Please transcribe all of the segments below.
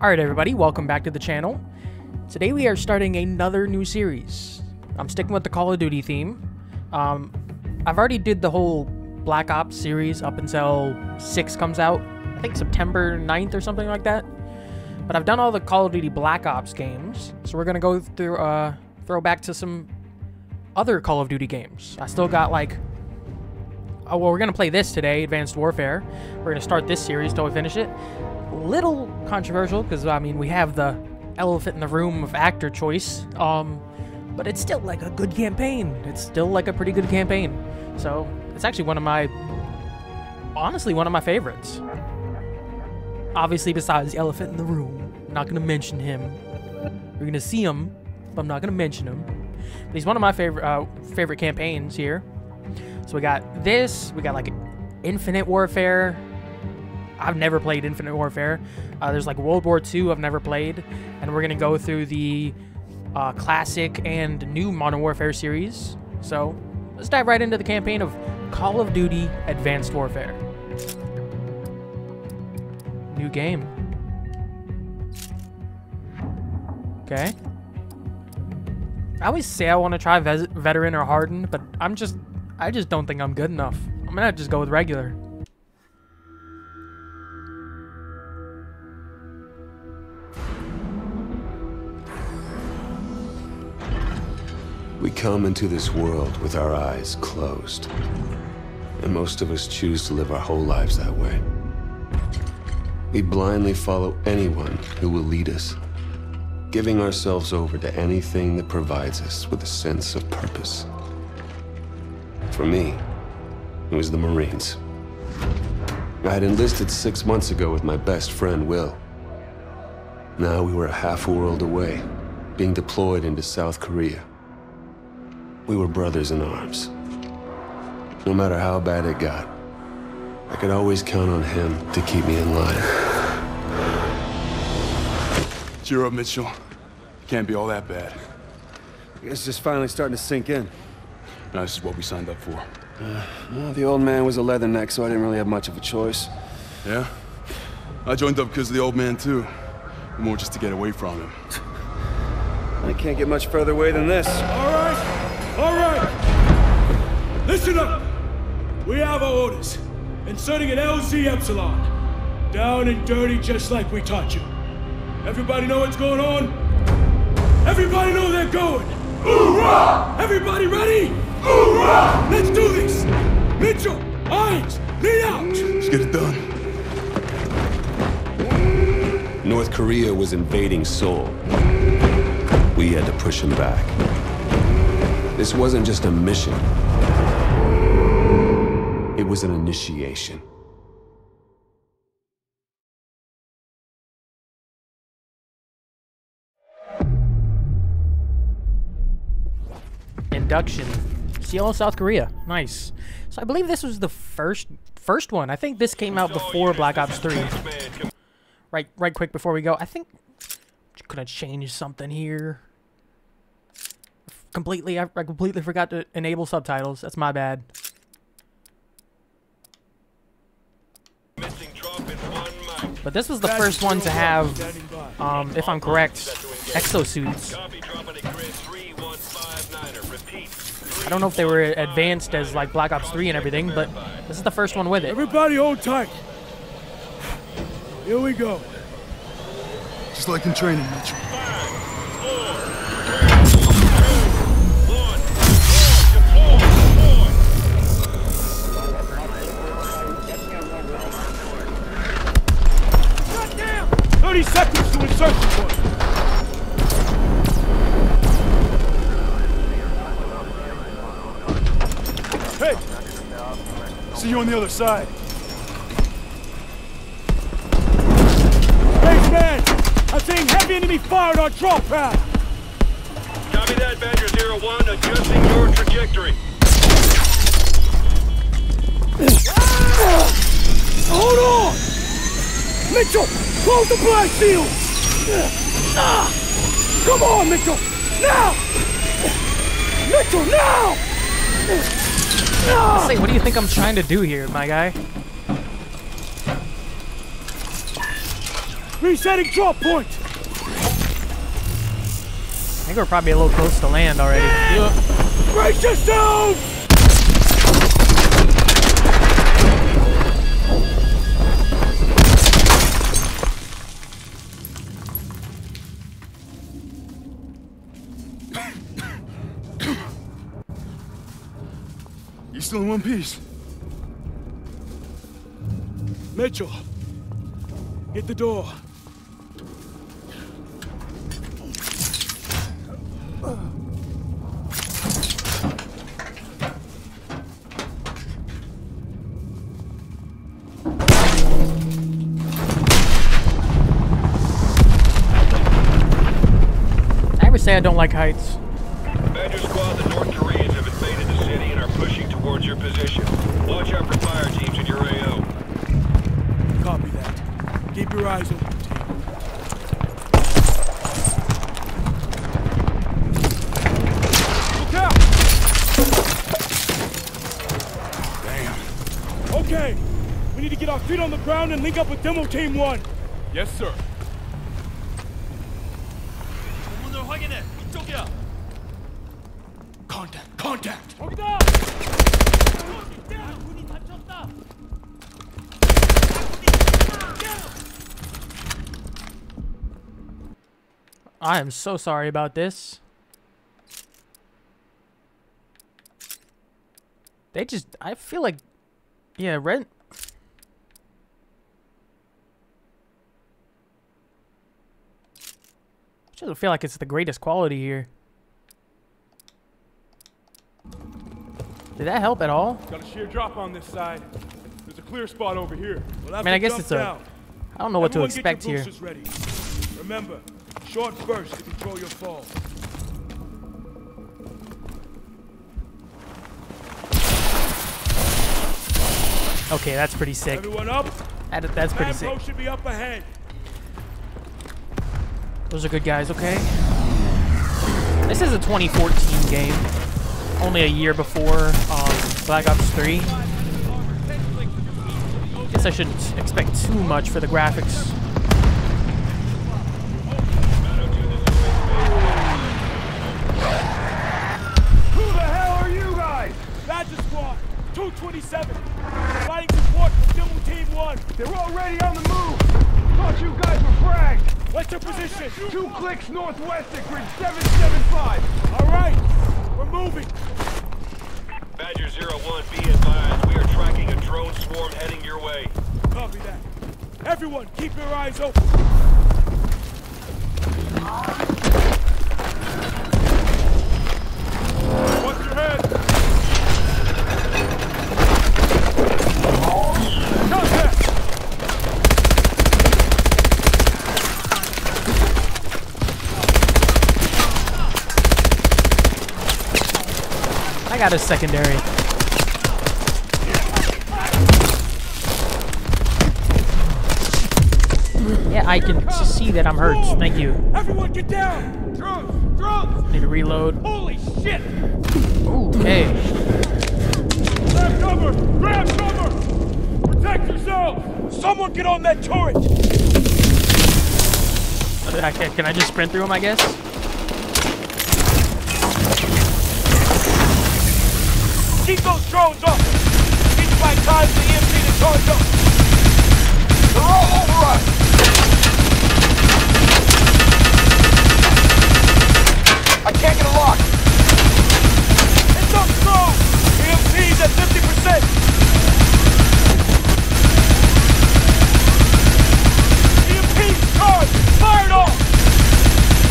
Alright everybody, welcome back to the channel. Today we are starting another new series. I'm sticking with the Call of Duty theme. I've already did the whole Black Ops series up until 6 comes out. I think September 9th or something like that. But I've done all the Call of Duty Black Ops games. So we're going to go through, throw back to some other Call of Duty games. I still got like... Oh, well, we're going to play this today, Advanced Warfare. We're going to start this series till we finish it. Little controversial because I mean we have the elephant in the room of actor choice, but it's still like a good campaign. It's still like a pretty good campaign, so it's actually one of my, honestly, one of my favorites. Obviously, besides the elephant in the room, I'm not gonna mention him. You're gonna see him, but I'm not gonna mention him. But he's one of my favorite campaigns here. So we got this. We got like Infinite Warfare. I've never played Infinite Warfare. There's like World War II I've never played. And we're going to go through the classic and new Modern Warfare series. So let's dive right into the campaign of Call of Duty Advanced Warfare. New game. Okay. I always say I want to try Veteran or Hardened, but I just don't think I'm good enough. I'm going to just go with Regular. We come into this world with our eyes closed, and most of us choose to live our whole lives that way. We blindly follow anyone who will lead us, giving ourselves over to anything that provides us with a sense of purpose. For me, it was the Marines. I had enlisted 6 months ago with my best friend, Will. Now we were a half a world away, being deployed into South Korea. We were brothers in arms. No matter how bad it got, I could always count on him to keep me in line. Cheer up, Mitchell. Can't be all that bad. I guess it's just finally starting to sink in. No, this is what we signed up for. Well, the old man was a leatherneck, so I didn't really have much of a choice. Yeah? I joined up because of the old man, too. More just to get away from him. I can't get much further away than this. All right! All right, listen up. We have our orders. Inserting an LZ Epsilon. Down and dirty, just like we taught you. Everybody know what's going on? Everybody know they're going. Hoorah! Everybody ready? Hoorah! Let's do this. Mitchell, Hines, lead out. Let's get it done. North Korea was invading Seoul. We had to push them back. This wasn't just a mission. It was an initiation. Induction. Seoul, South Korea. Nice. So I believe this was the first one. I think this came out before Black Ops 3. Right quick before we go. I think could I change something here? I completely forgot to enable subtitles. That's my bad. But this was the first one to have, if I'm correct, exosuits. I don't know if they were advanced as like Black Ops 3 and everything, but this is the first one with it. Everybody hold tight. Here we go. Just like in training, Mitchell. Seconds to insert the point. Hey! See you on the other side. Hey, man! I'm seeing heavy enemy fire on our drop path! Copy that, Badger 01. Adjusting your trajectory. Hold on! Mitchell, close the blast shield! Come on, Mitchell! Now! Mitchell, now! Let's see, what do you think I'm trying to do here, my guy? Resetting drop point. I think we're probably a little close to land already. Yeah. Brace yourself! You still in one piece? Mitchell, get the door. I ever say I don't like heights. Badger squad, the North Koreans have invaded the city and are pushing towards your position. Watch out for fire teams in your AO. Copy that. Keep your eyes open. Look out! Damn. Okay. We need to get our feet on the ground and link up with Demo Team 1. Yes, sir. Contact! I am so sorry about this. They just, I feel like, yeah, Red. I just feel like it's the greatest quality here. Did that help at all? Got a sheer drop on this side. There's a clear spot over here. Well, I mean, I guess it's a... I don't know what to expect here. Ready. Remember, short burst to control your fall. Okay, that's pretty sick. Everyone up? That's pretty sick. Should be up ahead. Those are good guys, okay? This is a 2014 game. Only a year before Black Ops 3. I guess I shouldn't expect too much for the graphics. Who the hell are you guys? Badger Squad, 227. Providing support for Demo Team 1. They're already on the move. Thought you guys were fragged. What's your position? 2 clicks northwest at grid 775. All right. We're moving! Badger 01, be advised. We are tracking a drone swarm heading your way. Copy that. Everyone, keep your eyes open. Watch your head! I got a secondary. Yeah, I can see that I'm hurt. Thank you. Everyone get down! Drums! Need to reload. Holy shit! Okay. Grab cover! Grab cover! Protect yourself! Someone get on that turret! Can I just sprint through him, I guess? Keep those drones up! Each by time the EMP to charge up! They're all over us! I can't get a lock! It's up slow! EMP's at 50%! EMP's charged! Fired off!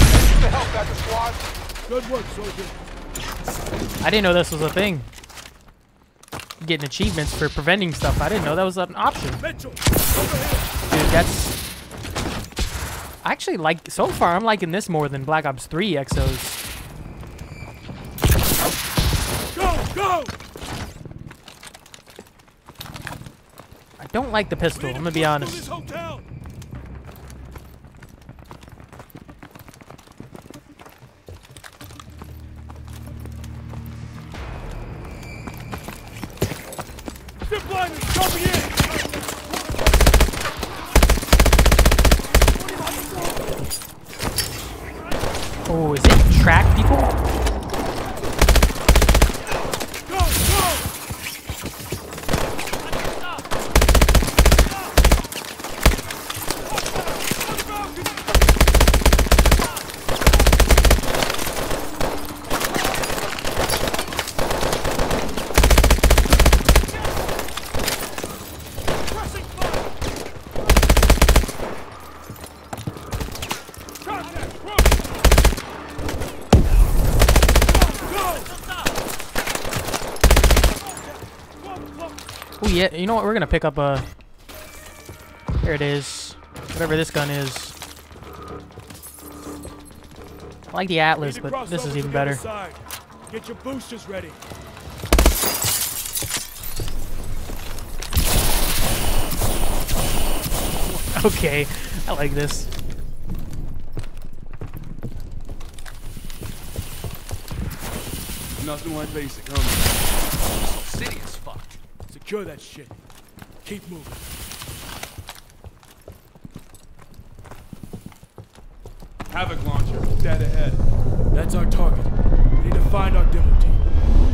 Thank you for help, Badger Squad. Good work, soldier. I didn't know this was a thing. Getting achievements for preventing stuff. I didn't know that was an option. Mitchell, over here. Dude, that's... I actually like... So far, I'm liking this more than Black Ops 3 Exos. Go! Go! I don't like the pistol. I'm gonna be honest. Oh, is it track people? Go, Yeah, you know what? We're gonna pick up a. Here it is. Whatever this gun is. I like the Atlas, but this is even better. Get your boosters ready. Okay, I like this. Nothing like basic, huh? City is fucked. Secure that shit. Keep moving. Havoc launcher, dead ahead. That's our target. We need to find our demo team.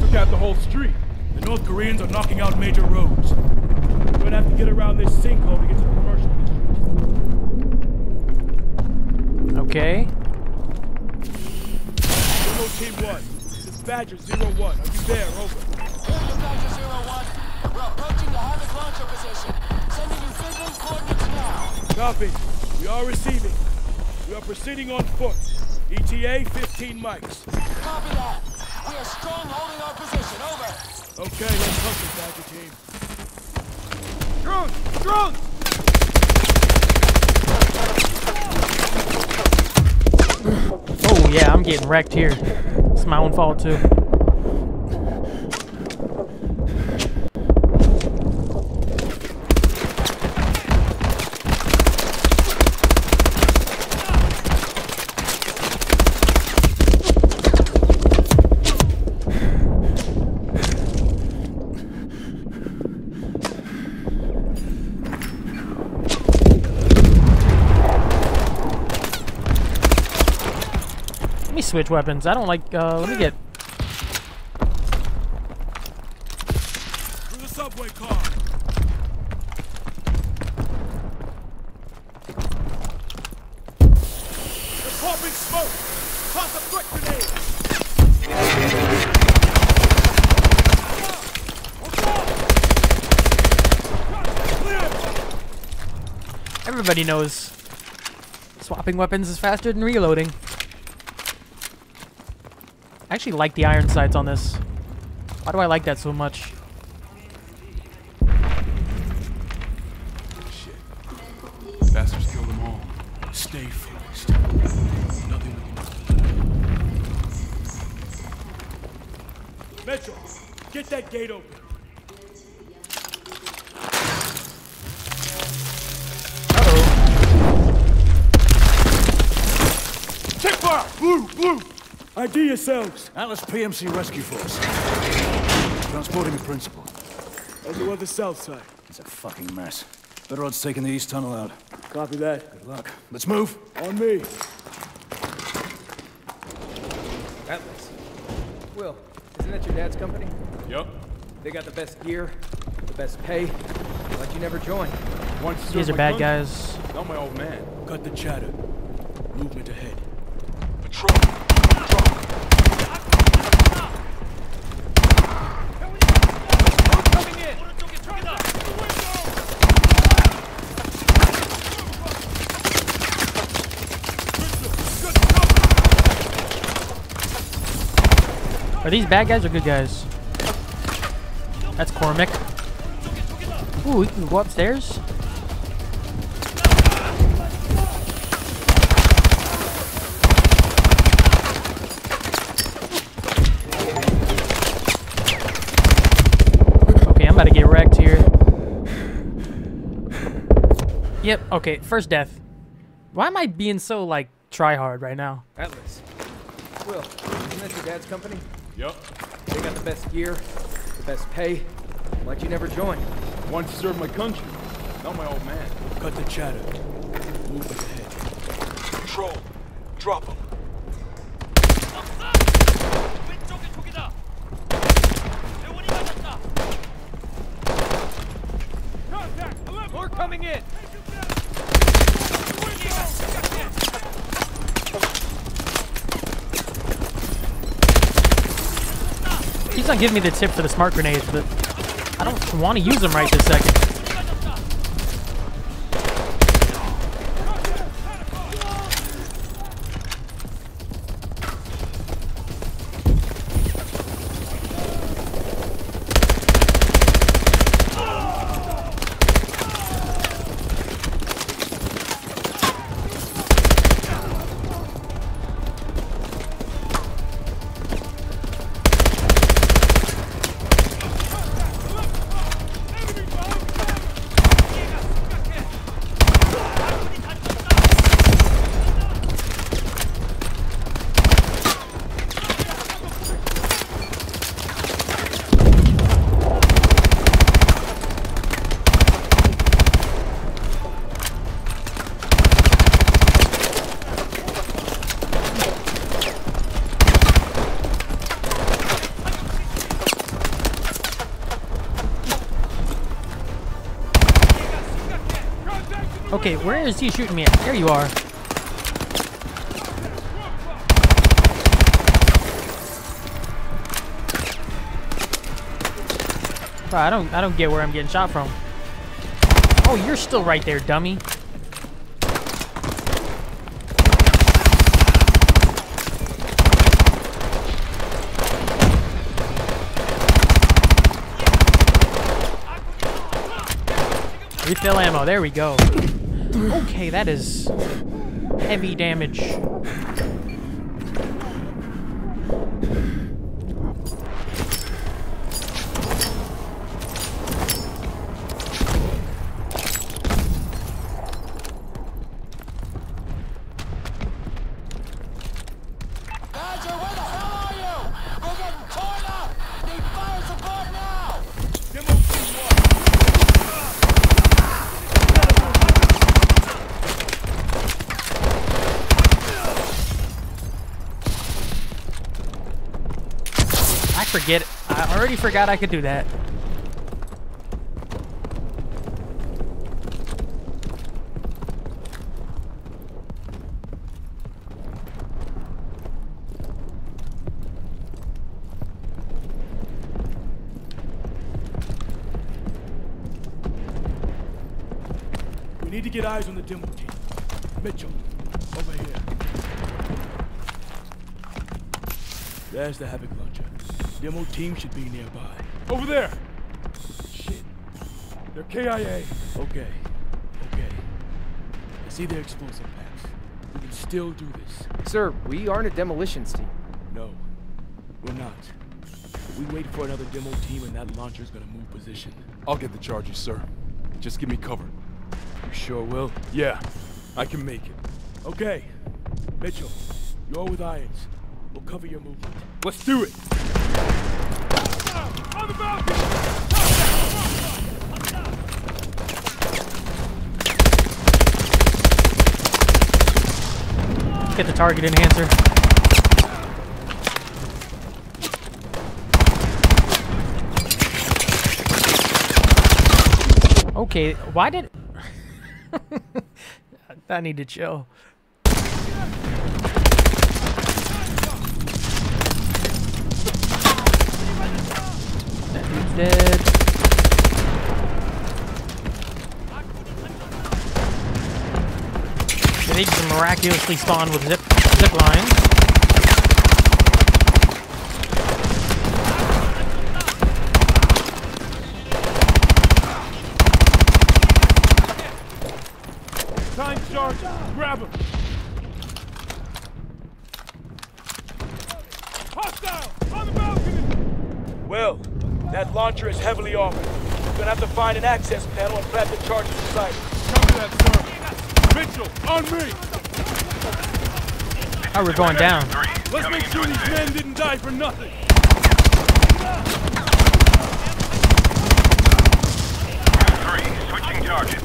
Took out the whole street. The North Koreans are knocking out major roads. We're gonna have to get around this sinkhole to get to the commercial district. Okay. Demo Team 1, this is Badger 01. Are you there? Over. Here's Badger 01. We're approaching the Havoc launcher position. Sending you signals coordinates now. Copy. We are receiving. We are proceeding on foot. ETA 15 mics. Copy that. We are strong holding our position. Over. Okay, let's hunt it, Badger team. Drones! Drones! Oh yeah, I'm getting wrecked here. It's my own fault too. Switch weapons. I don't like. Let me get. Through the subway car. They're popping smoke. Toss a brick grenade. Everybody knows swapping weapons is faster than reloading. I actually like the iron sights on this. Why do I like that so much? Shit. Bastards killed them all. Stay focused. Nothing we can do. Mitchell, get that gate open. Uh-oh. Check fire! Blue! Blue! ID yourselves! Atlas PMC Rescue Force. Transporting a principal. Over on the south side. It's a fucking mess. Better odds taking the east tunnel out. Copy that. Good luck. Let's move! On me! Atlas. Will, isn't that your dad's company? Yup. They got the best gear, the best pay. Why'd you never join? These are bad guys. Not my old man. Cut the chatter. Movement ahead. Patrol! Are these bad guys or good guys? That's Cormack. Ooh, we can go upstairs? Okay, I'm about to get wrecked here. Yep, okay, first death. Why am I being so, like, try-hard right now? Atlas. Will, isn't that your dad's company? Yep. They got the best gear, the best pay. Why'd you never join? Wanted to serve my country, not my old man. Cut the chatter. Move ahead. Control. Drop him. Keeps on giving me the tip for the smart grenades, but I don't want to use them right this second. Okay, where is he shooting me at? There you are. Bro, I don't get where I'm getting shot from. Oh, you're still right there, dummy. Refill ammo, there we go. Okay, that is heavy damage. I already forgot I could do that. We need to get eyes on the demo team. Mitchell, over here. There's the Havoc launcher. Demo team should be nearby. Over there! Shit. They're KIA. Okay. Okay. I see their explosive packs. We can still do this. Sir, we aren't a demolitions team. No. We're not. If we wait for another demo team and that launcher's gonna move position. I'll get the charges, sir. Just give me cover. You sure will? Yeah. I can make it. Okay. Mitchell, you're with irons. We'll cover your movement. Let's do it! On the balcony! Let's get the target enhancer. Okay, why did... I need to chill. Dead. They just miraculously spawned with zip lines. Time charge. Grab him. Hostile on the balcony. Well. That launcher is heavily armored. We're gonna have to find an access panel and grab the charges to sight. Copy that, sir. Mitchell, on me! Oh, we're going down. Let's make sure these men didn't die for nothing. U3, switching targets.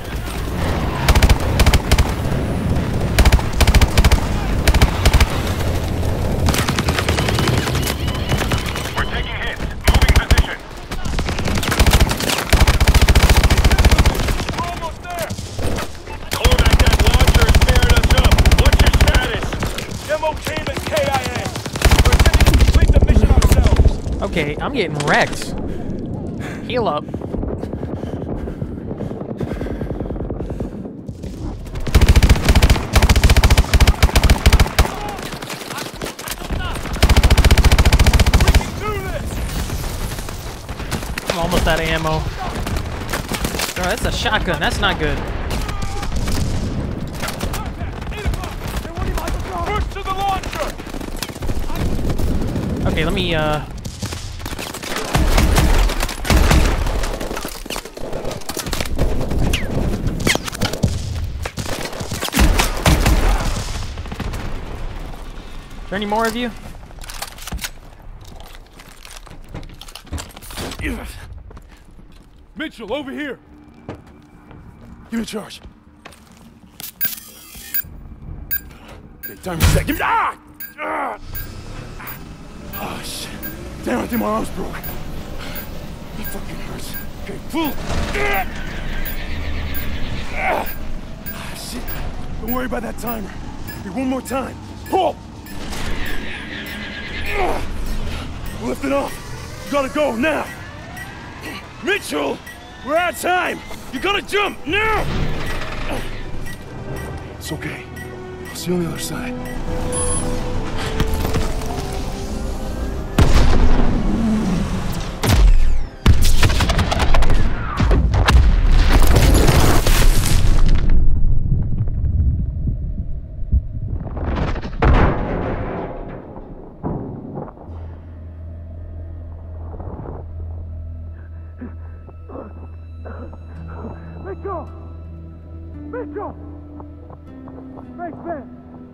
Okay, I'm getting wrecked. Heal up. I'm almost out of ammo. Bro, that's a shotgun. That's not good. Okay, let me, Is there any more of you? Mitchell, over here! Give me a charge. Okay, time to set. Give me... Ah! Ah! Oh, shit. Damn, I think my arm's broke. That fucking hurts. Okay, pull. Ah, shit. Don't worry about that timer. Hey, one more time. Pull! Lift it off. You gotta go now. Mitchell! We're out of time! You gotta jump now! It's okay. I'll see you on the other side.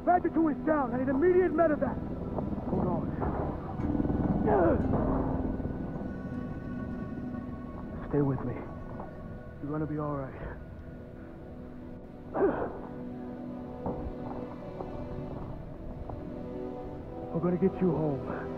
Badger 2 is down. I need immediate medevac. Hold on. Stay with me. You're gonna be all right. We're gonna get you home.